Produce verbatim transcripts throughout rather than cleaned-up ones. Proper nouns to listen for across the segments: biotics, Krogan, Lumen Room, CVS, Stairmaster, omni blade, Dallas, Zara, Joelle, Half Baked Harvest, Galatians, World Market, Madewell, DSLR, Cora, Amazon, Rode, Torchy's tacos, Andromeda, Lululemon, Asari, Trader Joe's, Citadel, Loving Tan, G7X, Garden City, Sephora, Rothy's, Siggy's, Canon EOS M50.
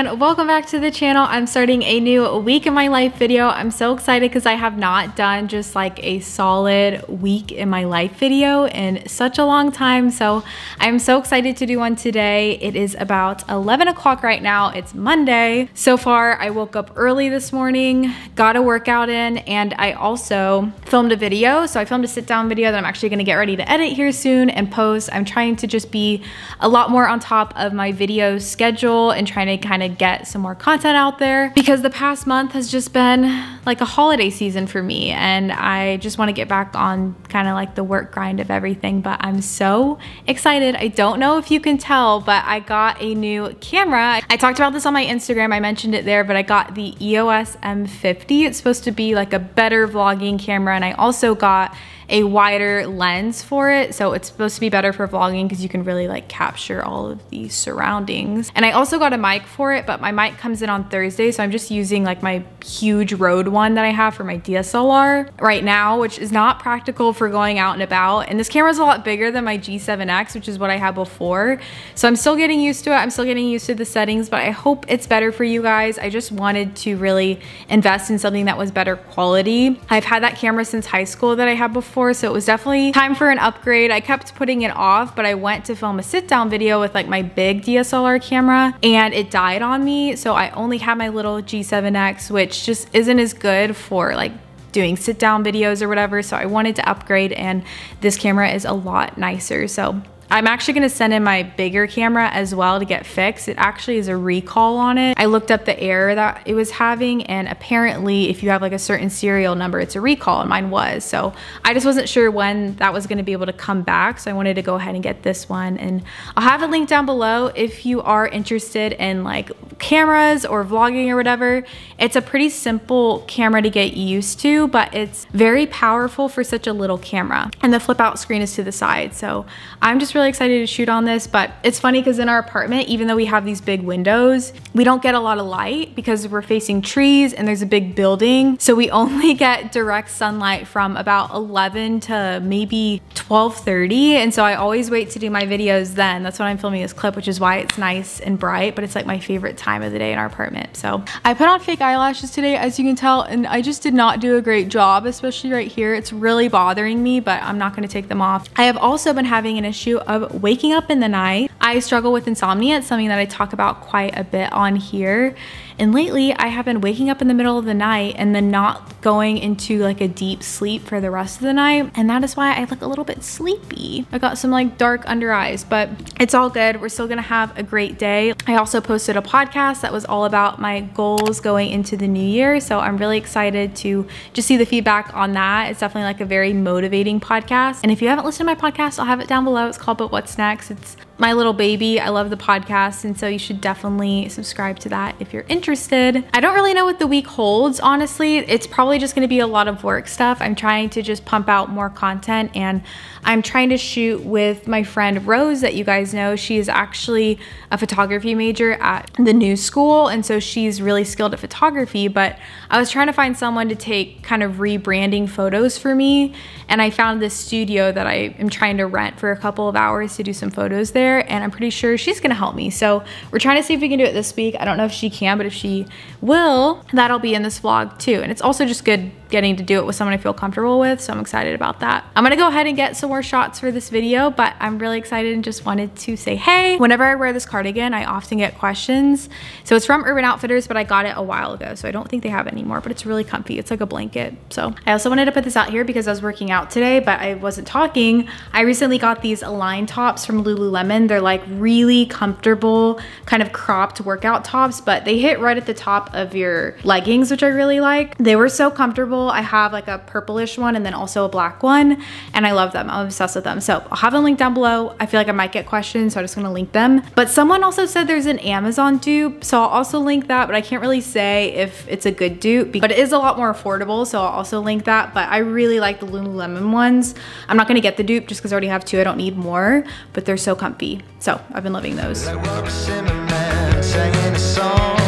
Welcome back to the channel. I'm starting a new week in my life video. I'm so excited because I have not done just like a solid week in my life video in such a long time. So I'm so excited to do one today. It is about eleven o'clock right now. It's Monday. So far, I woke up early this morning, got a workout in, and I also filmed a video. So I filmed a sit down video that I'm actually going to get ready to edit here soon and post. I'm trying to just be a lot more on top of my video schedule and trying to kind of get some more content out there, because the past month has just been like a holiday season for me, and I just want to get back on kind of like the work grind of everything. But I'm so excited. I don't know if you can tell, but I got a new camera. I talked about this on my Instagram, I mentioned it there, but I got the E O S M fifty. It's supposed to be like a better vlogging camera, and I also got a wider lens for it, so it's supposed to be better for vlogging because you can really like capture all of the surroundings. And I also got a mic for it, but my mic comes in on Thursday, so I'm just using like my huge Rode one that I have for my D S L R right now, which is not practical for going out and about. And this camera is a lot bigger than my G seven X, which is what I had before, so I'm still getting used to it. I'm still getting used to the settings, but I hope it's better for you guys. I just wanted to really invest in something that was better quality. I've had that camera since high school that I had before, so it was definitely time for an upgrade. I kept putting it off, but I went to film a sit down video with like my big D S L R camera and it died on me. So I only had my little G seven X, which just isn't as good for like doing sit down videos or whatever. So I wanted to upgrade, and this camera is a lot nicer. So I'm actually gonna send in my bigger camera as well to get fixed. It actually is a recall on it. I looked up the error that it was having, and apparently if you have like a certain serial number, it's a recall, and mine was. So I just wasn't sure when that was gonna be able to come back. So I wanted to go ahead and get this one, and I'll have a link down below if you are interested in like cameras or vlogging or whatever. It's a pretty simple camera to get used to, but it's very powerful for such a little camera. And the flip out screen is to the side. So I'm just really really excited to shoot on this. But it's funny because in our apartment, even though we have these big windows, we don't get a lot of light because we're facing trees and there's a big building. So we only get direct sunlight from about eleven to maybe twelve thirty. And so I always wait to do my videos then. That's when I'm filming this clip, which is why it's nice and bright, but it's like my favorite time of the day in our apartment. So I put on fake eyelashes today, as you can tell, and I just did not do a great job, especially right here. It's really bothering me, but I'm not going to take them off. I have also been having an issue of waking up in the night. I struggle with insomnia. It's something that I talk about quite a bit on here. And lately I have been waking up in the middle of the night and then not going into like a deep sleep for the rest of the night. And that is why I look a little bit sleepy. I got some like dark under eyes, but it's all good. We're still gonna have a great day. I also posted a podcast that was all about my goals going into the new year. So I'm really excited to just see the feedback on that. It's definitely like a very motivating podcast. And if you haven't listened to my podcast, I'll have it down below. It's called But What's Next. It's my little baby. I love the podcast, and so you should definitely subscribe to that if you're interested. I don't really know what the week holds, honestly. It's probably just gonna be a lot of work stuff. I'm trying to just pump out more content, and I'm trying to shoot with my friend Rose that you guys know. She is actually a photography major at the new school, and so she's really skilled at photography, but I was trying to find someone to take kind of rebranding photos for me, and I found this studio that I am trying to rent for a couple of hours to do some photos there. And I'm pretty sure she's gonna help me. So we're trying to see if we can do it this week. I don't know if she can, but if she will, that'll be in this vlog too. And it's also just good getting to do it with someone I feel comfortable with. So I'm excited about that. I'm gonna go ahead and get some more shots for this video, but I'm really excited and just wanted to say, hey, whenever I wear this cardigan, I often get questions. So it's from Urban Outfitters, but I got it a while ago. So I don't think they have it anymore, but it's really comfy. It's like a blanket. So I also wanted to put this out here because I was working out today, but I wasn't talking. I recently got these Align tops from Lululemon. on. They're like really comfortable, kind of cropped workout tops, but they hit right at the top of your leggings, which I really like. They were so comfortable. I have like a purplish one and then also a black one, and I love them. I'm obsessed with them. So I'll have a link down below. I feel like I might get questions, so I'm just gonna link them. But someone also said there's an Amazon dupe, so I'll also link that, but I can't really say if it's a good dupe, but it is a lot more affordable, so I'll also link that. But I really like the Lululemon ones. I'm not gonna get the dupe just because I already have two. I don't need more, but they're so comfy. So I've been loving those. Like man, singing a song.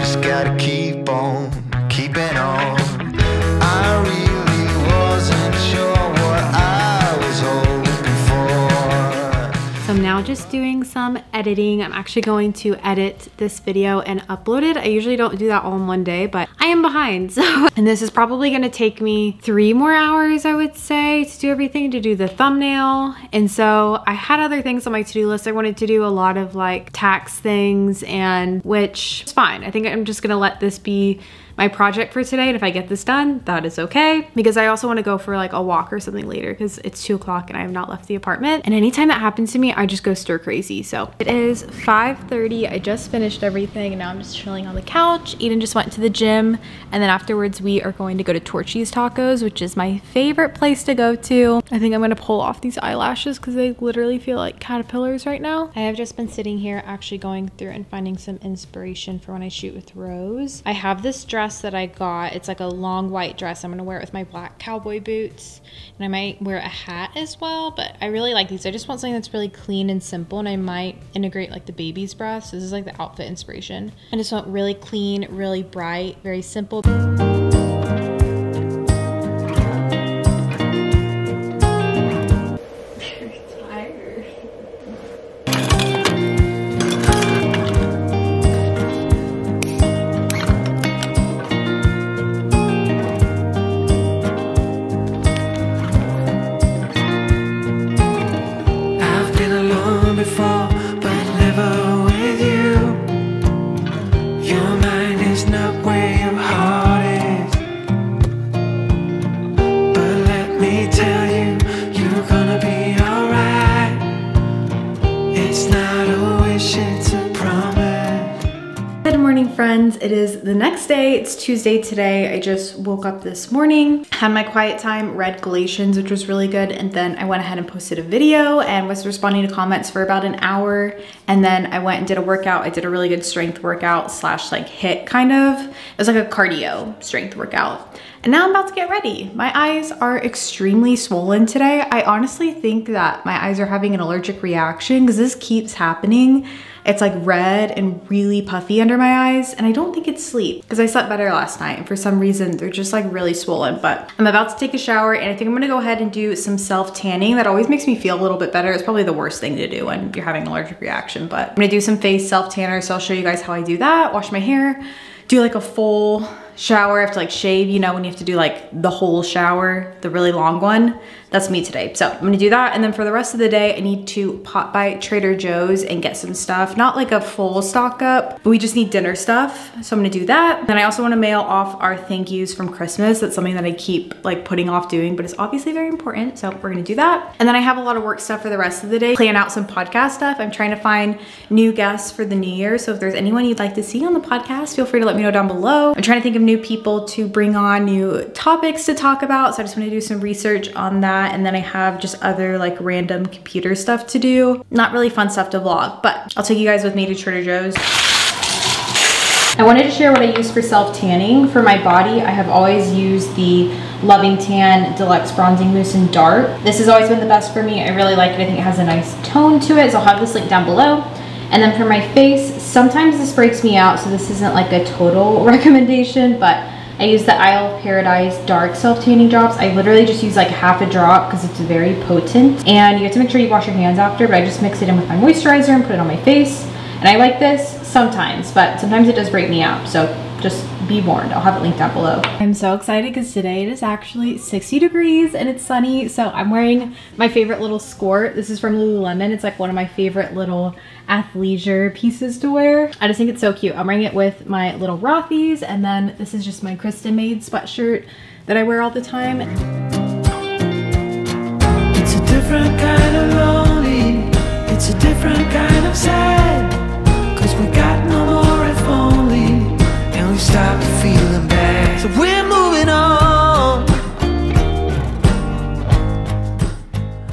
Just gotta keep on, keep it on. I really wasn't sure what I was hoping for. So I'm now just doing some editing. I'm actually going to edit this video and upload it. I usually don't do that all in one day, but I am behind, so. And this is probably gonna take me three more hours, I would say, to do everything, to do the thumbnail. And so I had other things on my to-do list. I wanted to do a lot of like tax things, and which is fine. I think I'm just gonna let this be my project for today, and if I get this done, that is okay, because I also want to go for like a walk or something later, because it's two o'clock and I have not left the apartment, and anytime that happens to me, I just go stir crazy. So it is five thirty. I just finished everything and now I'm just chilling on the couch. Eden just went to the gym, and then afterwards we are going to go to Torchy's Tacos, which is my favorite place to go to. I think I'm gonna pull off these eyelashes because they literally feel like caterpillars right now. I have just been sitting here actually going through and finding some inspiration for when I shoot with Rose. I have this dress that I got. It's like a long white dress. I'm gonna wear it with my black cowboy boots, and I might wear a hat as well, but I really like these. I just want something that's really clean and simple, and I might integrate like the baby's breath. So this is like the outfit inspiration. I just want really clean, really bright, very simple. It is the next day. It's Tuesday today. I just woke up this morning, had my quiet time, read Galatians, which was really good, and then I went ahead and posted a video and was responding to comments for about an hour, and then I went and did a workout. I did a really good strength workout slash like HIIT kind of. It was like a cardio strength workout. And now I'm about to get ready. My eyes are extremely swollen today. I honestly think that my eyes are having an allergic reaction because this keeps happening. It's like red and really puffy under my eyes, and I don't think it's sleep because I slept better last night, and for some reason they're just like really swollen. But I'm about to take a shower, and I think I'm gonna go ahead and do some self-tanning. That always makes me feel a little bit better. It's probably the worst thing to do when you're having an allergic reaction, but I'm gonna do some face self-tanner, so I'll show you guys how I do that. Wash my hair, do like a full shower. I have to like shave, you know, when you have to do like the whole shower, the really long one. That's me today. So I'm gonna do that. And then for the rest of the day, I need to pop by Trader Joe's and get some stuff. Not like a full stock up, but we just need dinner stuff. So I'm gonna do that. Then I also wanna mail off our thank yous from Christmas. That's something that I keep like putting off doing, but it's obviously very important. So we're gonna do that. And then I have a lot of work stuff for the rest of the day. Plan out some podcast stuff. I'm trying to find new guests for the new year. So if there's anyone you'd like to see on the podcast, feel free to let me know down below. I'm trying to think of new people to bring on, new topics to talk about. So I just wanna do some research on that. And then I have just other like random computer stuff to do. Not really fun stuff to vlog, but I'll take you guys with me to Trader Joe's. I wanted to share what I use for self-tanning. For my body, I have always used the Loving Tan Deluxe Bronzing Mousse in Dark. This has always been the best for me. I really like it. I think it has a nice tone to it. So I'll have this link down below. And then for my face, sometimes this breaks me out, so this isn't like a total recommendation, but I use the Isle of Paradise Dark Self-Tanning Drops. I literally just use like half a drop because it's very potent. And you have to make sure you wash your hands after, but I just mix it in with my moisturizer and put it on my face. And I like this sometimes, but sometimes it does break me out. So just be warned. I'll have it linked down below. I'm so excited because today it is actually sixty degrees and it's sunny. So I'm wearing my favorite little skirt. This is from Lululemon. It's like one of my favorite little athleisure pieces to wear. I just think it's so cute. I'm wearing it with my little Rothy's, and then this is just my Kristen Maid sweatshirt that I wear all the time. It's a different kind of lonely. It's a different kind of sad, cause we got no more if only, and we stopped feeling bad. So we're moving on.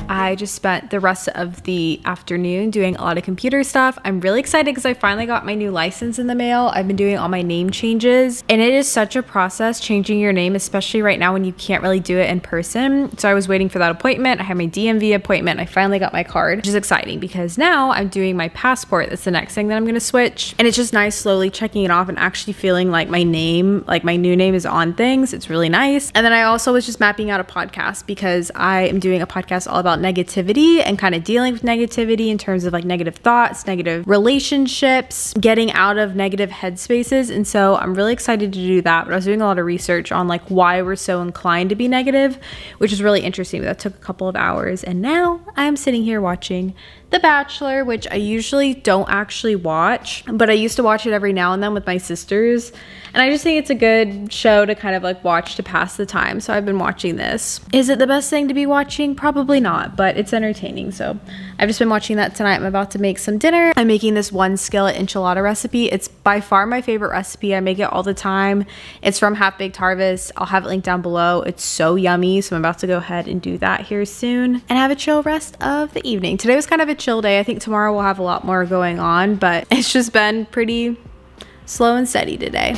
I just spent the rest of the afternoon doing a lot of computer stuff. I'm really excited because I finally got my new license in the mail. I've been doing all my name changes, and it is such a process changing your name, especially right now when you can't really do it in person. So I was waiting for that appointment. I had my D M V appointment. I finally got my card, which is exciting because now I'm doing my passport. That's the next thing that I'm going to switch. And it's just nice slowly checking it off and actually feeling like my name, like my new name is on things. It's really nice. And then I also was just mapping out a podcast because I am doing a podcast all about negative negativity and kind of dealing with negativity in terms of like negative thoughts, negative relationships, getting out of negative headspaces. And so I'm really excited to do that. But I was doing a lot of research on like why we're so inclined to be negative, which is really interesting. That took a couple of hours. And now I'm sitting here watching The Bachelor, which I usually don't actually watch, but I used to watch it every now and then with my sisters. And I just think it's a good show to kind of like watch to pass the time. So I've been watching this. Is it the best thing to be watching? Probably not, but it's entertaining. So I've just been watching that tonight. I'm about to make some dinner. I'm making this one skillet enchilada recipe. It's by far my favorite recipe. I make it all the time. It's from Half Baked Harvest. I'll have it linked down below. It's so yummy. So I'm about to go ahead and do that here soon and have a chill rest of the evening. Today was kind of a chill day. I think tomorrow we'll have a lot more going on, but it's just been pretty slow and steady today.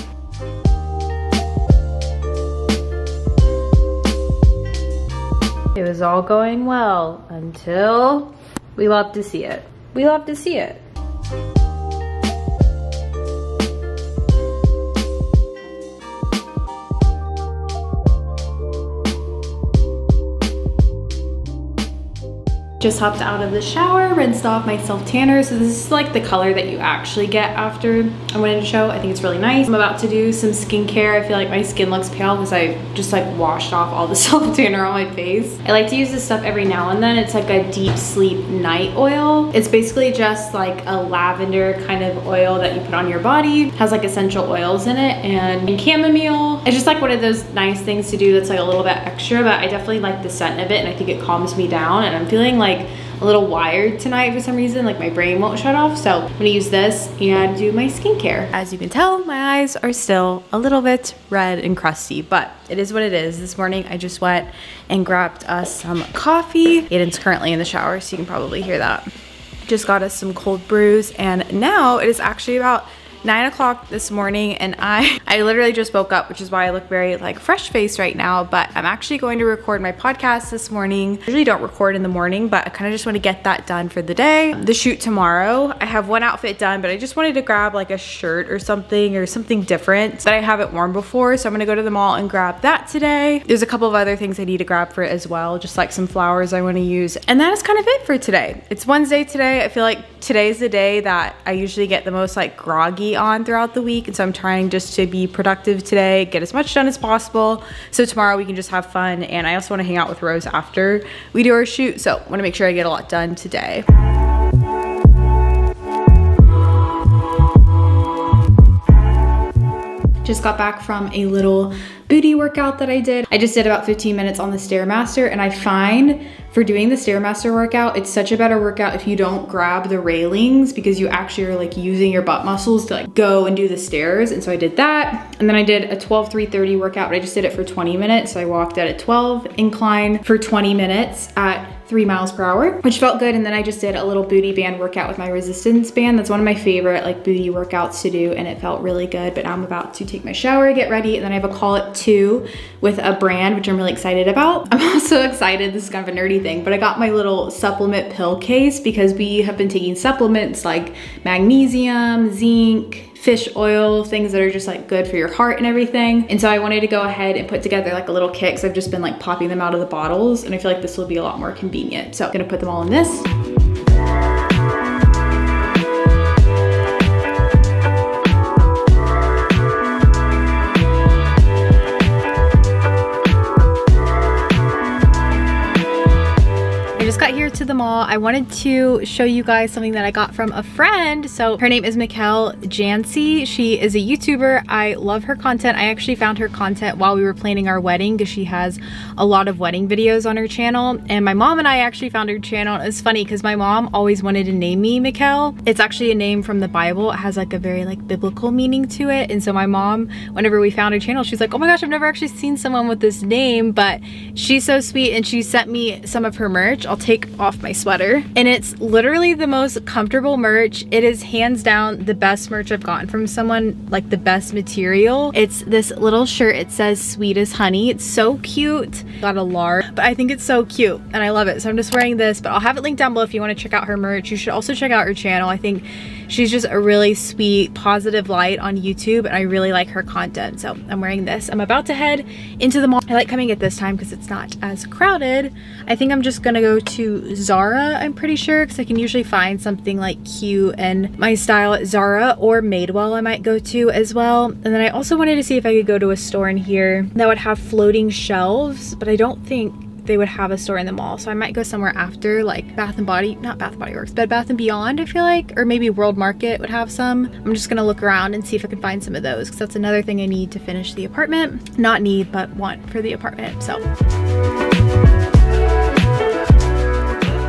It was all going well until we love to see it. We love to see it. Just hopped out of the shower, rinsed off my self-tanner. So this is like the color that you actually get after I went in to show. I think it's really nice. I'm about to do some skincare. I feel like my skin looks pale because I just like washed off all the self-tanner on my face. I like to use this stuff every now and then. It's like a deep sleep night oil. It's basically just like a lavender kind of oil that you put on your body. It has like essential oils in it and, and chamomile. It's just like one of those nice things to do that's like a little bit extra, but I definitely like the scent of it and I think it calms me down, and I'm feeling like like a little wired tonight for some reason, like my brain won't shut off. So I'm gonna use this and do my skincare. As you can tell, my eyes are still a little bit red and crusty, but it is what it is. This morning I just went and grabbed us some coffee. Aiden's currently in the shower, so you can probably hear that. Just got us some cold brews, and now it is actually about nine o'clock this morning, and I I literally just woke up, which is why I look very like fresh faced right now. But I'm actually going to record my podcast this morning. I usually don't record in the morning, but I kind of just want to get that done for the day. The shoot tomorrow, I have one outfit done, but I just wanted to grab like a shirt or something or something different that I haven't worn before. So I'm gonna go to the mall and grab that today. There's a couple of other things I need to grab for it as well, just like some flowers I want to use. And that is kind of it for today. It's Wednesday today. I feel like today's the day that I usually get the most like groggy on throughout the week, and so I'm trying just to be productive today, get as much done as possible, so tomorrow we can just have fun. And I also want to hang out with Rose after we do our shoot, so I want to make sure I get a lot done today. Just got back from a little booty workout that I did. I just did about fifteen minutes on the Stairmaster, and I find for doing the Stairmaster workout, it's such a better workout if you don't grab the railings, because you actually are like using your butt muscles to like go and do the stairs. And so I did that. And then I did a twelve three thirty workout, but I just did it for twenty minutes. So I walked at a twelve incline for twenty minutes at three miles per hour, which felt good. And then I just did a little booty band workout with my resistance band. That's one of my favorite like booty workouts to do, and it felt really good. But now I'm about to take my shower, get ready, and then I have a call at two with a brand, which I'm really excited about. I'm also excited, this is kind of a nerdy thing, but I got my little supplement pill case because we have been taking supplements like magnesium, zinc, fish oil, things that are just like good for your heart and everything. And so I wanted to go ahead and put together like a little kit, because I've just been like popping them out of the bottles, and I feel like this will be a lot more convenient. So I'm gonna put them all in this. the mall, I wanted to show you guys something that I got from a friend. So her name is Mikkel Janse. She is a YouTuber. I love her content. I actually found her content while we were planning our wedding because she has a lot of wedding videos on her channel. And my mom and I actually found her channel. It's funny because my mom always wanted to name me Mikkel. It's actually a name from the Bible. It has like a very like biblical meaning to it. And so my mom, whenever we found her channel, she's like, oh my gosh, I've never actually seen someone with this name, but she's so sweet and she sent me some of her merch. I'll take off my sweater. And it's literally the most comfortable merch. It is hands down the best merch I've gotten from someone, like the best material. It's this little shirt. It says sweet as honey. It's so cute. Got a large, but I think it's so cute and I love it. So I'm just wearing this, but I'll have it linked down below if you want to check out her merch. You should also check out her channel. I think she's just a really sweet, positive light on YouTube and I really like her content. So I'm wearing this. I'm about to head into the mall. I like coming at this time because it's not as crowded. I think I'm just gonna go to Zara, I'm pretty sure, because I can usually find something like cute and my style at Zara, or Madewell I might go to as well. And then I also wanted to see if I could go to a store in here that would have floating shelves, but I don't think they would have a store in the mall, so I might go somewhere after, like Bath and Body, not Bath and Body Works, Bed Bath and Beyond, I feel like, or maybe World Market would have some. I'm just gonna look around and see if I can find some of those, because that's another thing I need to finish the apartment. Not need, but want for the apartment, so.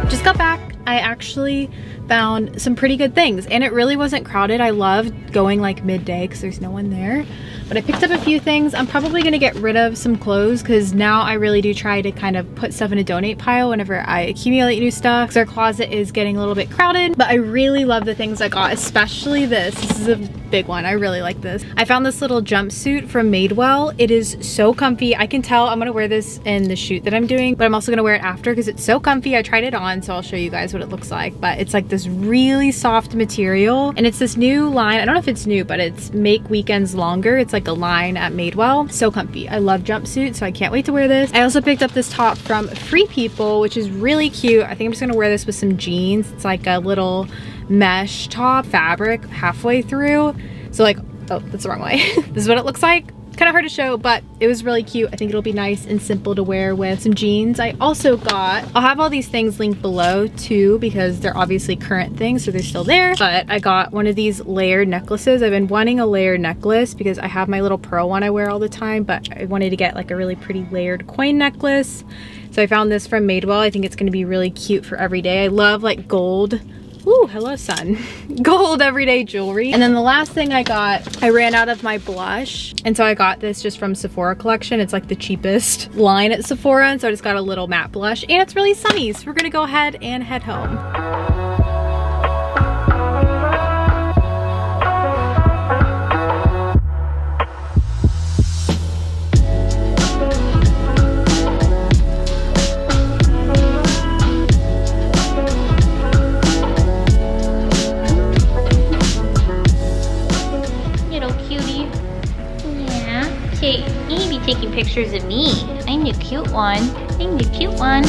Just got back. I actually found some pretty good things and it really wasn't crowded. I loved going like midday because there's no one there, but I picked up a few things. I'm probably gonna get rid of some clothes because now I really do try to kind of put stuff in a donate pile whenever I accumulate new stuff because our closet is getting a little bit crowded. But I really love the things I got, especially this. This is a big one. I really like this. I found this little jumpsuit from Madewell. It is so comfy. I can tell I'm gonna wear this in the shoot that I'm doing, but I'm also gonna wear it after because it's so comfy. I tried it on, so I'll show you guys what it looks like, but it's like this really soft material and it's this new line. I don't know if it's new, but it's Make Weekends Longer. It's like a line at Madewell. So comfy. I love jumpsuits, so I can't wait to wear this. I also picked up this top from Free People, which is really cute. I think I'm just gonna wear this with some jeans. It's like a little mesh top fabric halfway through, so like, oh, that's the wrong way. This is what it looks like. Kind of hard to show, but it was really cute. I think it'll be nice and simple to wear with some jeans. I also got, I'll have all these things linked below too because they're obviously current things, so they're still there, but I got one of these layered necklaces. I've been wanting a layered necklace because I have my little pearl one I wear all the time, but I wanted to get like a really pretty layered coin necklace. So I found this from Madewell. I think it's going to be really cute for every day. I love like gold. Ooh, hello sun. Gold everyday jewelry. And then the last thing I got, I ran out of my blush. And so I got this just from Sephora collection. It's like the cheapest line at Sephora. And so I just got a little matte blush and it's really sunny. So we're gonna go ahead and head home. Taking pictures of me. I'm the cute one. I'm the cute one.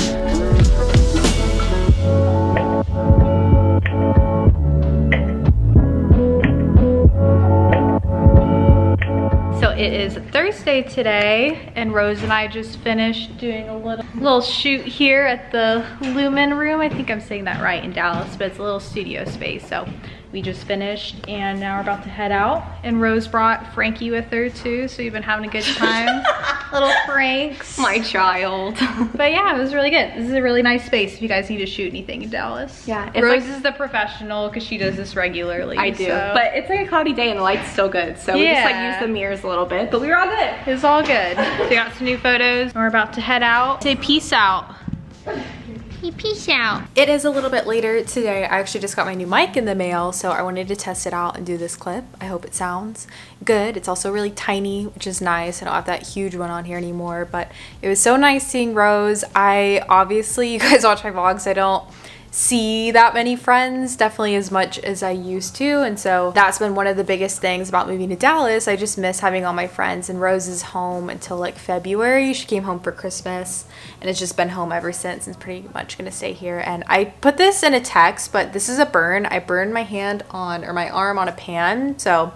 So it is Thursday today and Rose and I just finished doing a little little shoot here at the Lumen Room. I think I'm saying that right, in Dallas, but it's a little studio space. So we just finished and now we're about to head out. And Rose brought Frankie with her too, so you've been having a good time. Little Franks. My child. But yeah, it was really good. This is a really nice space if you guys need to shoot anything in Dallas. Yeah. Rose like, is the professional because she does this regularly. I do, so. But it's like a cloudy day and the light's still good. So yeah. We just like use the mirrors a little bit, but we were all good. It was all good. So we got some new photos and we're about to head out. Say peace out. Peace out. It is a little bit later today. I actually just got my new mic in the mail, so I wanted to test it out and do this clip. I hope it sounds good. It's also really tiny, which is nice. I don't have that huge one on here anymore, but it was so nice seeing Rose. I obviously, you guys watch my vlogs, I don't see that many friends, definitely as much as I used to, and so that's been one of the biggest things about moving to Dallas. I just miss having all my friends, and Rose is home until like February. She came home for Christmas and it's just been home ever since and pretty much gonna stay here. And I put this in a text, but this is a burn. I burned my hand on, or my arm on a pan, so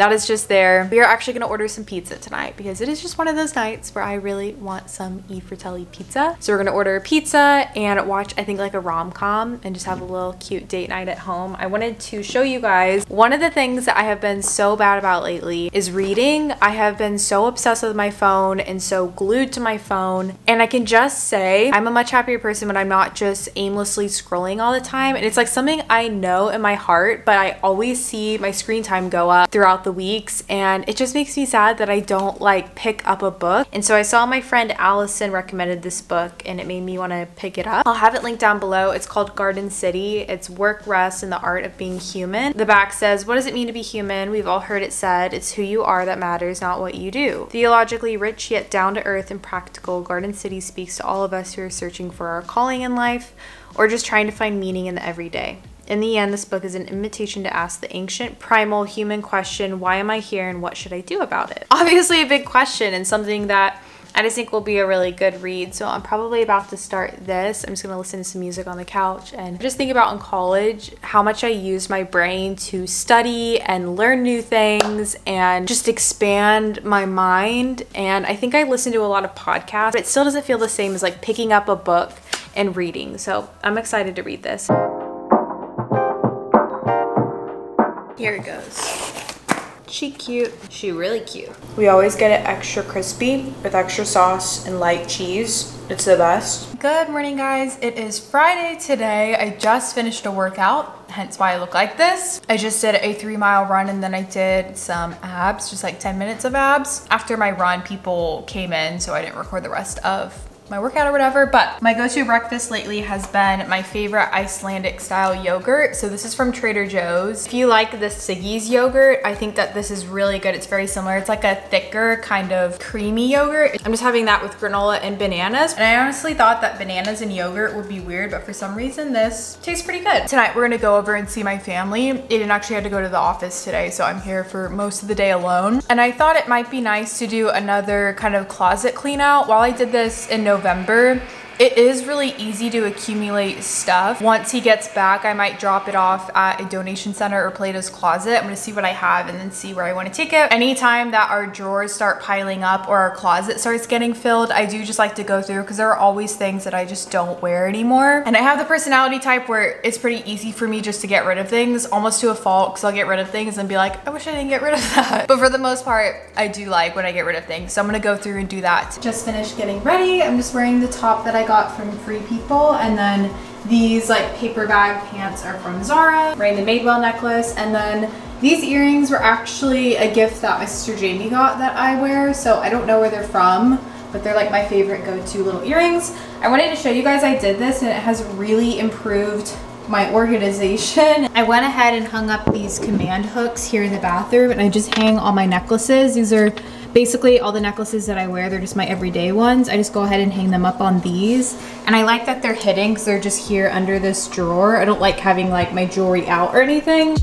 that is just there. We are actually gonna order some pizza tonight because it is just one of those nights where I really want some E Fratelli pizza. So we're gonna order a pizza and watch, I think, like a rom-com and just have a little cute date night at home. I wanted to show you guys one of the things that I have been so bad about lately is reading. I have been so obsessed with my phone and so glued to my phone, and I can just say I'm a much happier person when I'm not just aimlessly scrolling all the time. And it's like something I know in my heart, but I always see my screen time go up throughout the weeks, and it just makes me sad that I don't like pick up a book. And so I saw my friend Allison recommended this book and it made me want to pick it up. I'll have it linked down below. It's called Garden City. It's Work, Rest, and the Art of Being Human. The back says, what does it mean to be human? We've all heard it said, it's who you are that matters, not what you do. Theologically rich yet down to earth and practical, Garden City speaks to all of us who are searching for our calling in life or just trying to find meaning in the everyday. In the end, this book is an invitation to ask the ancient, primal human question, why am I here and what should I do about it? Obviously a big question and something that I just think will be a really good read. So I'm probably about to start this. I'm just gonna listen to some music on the couch and just think about in college how much I used my brain to study and learn new things and just expand my mind. And I think I listened to a lot of podcasts, but it still doesn't feel the same as like picking up a book and reading. So I'm excited to read this. Here it goes. She cute. She really cute. We always get it extra crispy with extra sauce and light cheese. It's the best. Good morning, guys. It is Friday today. I just finished a workout, hence why I look like this. I just did a three mile run and then I did some abs, just like ten minutes of abs. After my run, people came in, so I didn't record the rest of my workout or whatever, but my go-to breakfast lately has been my favorite Icelandic style yogurt. So this is from Trader Joe's. If you like the Siggy's yogurt, I think that this is really good. It's very similar. It's like a thicker kind of creamy yogurt. I'm just having that with granola and bananas. And I honestly thought that bananas and yogurt would be weird, but for some reason this tastes pretty good. Tonight we're gonna go over and see my family. It didn't actually have to go to the office today, so I'm here for most of the day alone. And I thought it might be nice to do another kind of closet clean out. While I did this in November, November. It is really easy to accumulate stuff. Once he gets back, I might drop it off at a donation center or Plato's Closet. I'm gonna see what I have and then see where I wanna take it. Anytime that our drawers start piling up or our closet starts getting filled, I do just like to go through because there are always things that I just don't wear anymore. And I have the personality type where it's pretty easy for me just to get rid of things, almost to a fault, because I'll get rid of things and be like, I wish I didn't get rid of that. But for the most part, I do like when I get rid of things. So I'm gonna go through and do that. Just finished getting ready. I'm just wearing the top that I got got from Free People, and then these like paper bag pants are from Zara. Wearing the Madewell necklace, and then these earrings were actually a gift that my sister Jamie got that I wear, so I don't know where they're from, but they're like my favorite go-to little earrings. I wanted to show you guys I did this and it has really improved my organization. I went ahead and hung up these command hooks here in the bathroom, and I just hang all my necklaces. These are basically all the necklaces that I wear. They're just my everyday ones. I just go ahead and hang them up on these. And I like that they're hidden because they're just here under this drawer. I don't like having like my jewelry out or anything.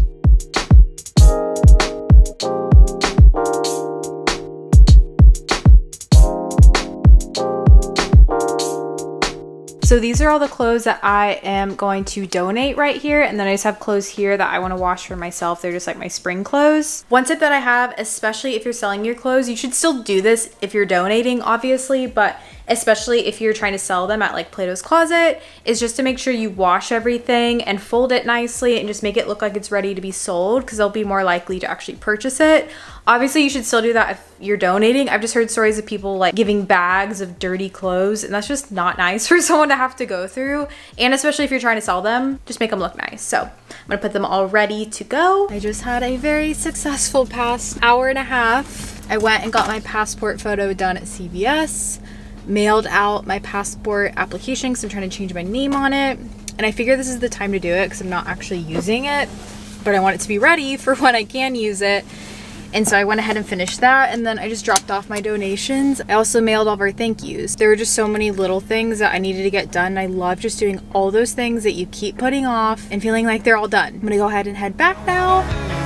So these are all the clothes that I am going to donate right here. And then I just have clothes here that I want to wash for myself. They're just like my spring clothes. One tip that I have, especially if you're selling your clothes, you should still do this if you're donating, obviously, but especially if you're trying to sell them at like Plato's Closet, is just to make sure you wash everything and fold it nicely and just make it look like it's ready to be sold, because they'll be more likely to actually purchase it. Obviously you should still do that if you're donating. I've just heard stories of people like giving bags of dirty clothes, and that's just not nice for someone to have to go through. And especially if you're trying to sell them, just make them look nice. So I'm gonna put them all ready to go. I just had a very successful past hour and a half. I went and got my passport photo done at C V S. Mailed out my passport application because I'm trying to change my name on it. And I figure this is the time to do it because I'm not actually using it, but I want it to be ready for when I can use it. And so I went ahead and finished that, and then I just dropped off my donations. I also mailed all of our thank yous. There were just so many little things that I needed to get done. I love just doing all those things that you keep putting off and feeling like they're all done. I'm gonna go ahead and head back now.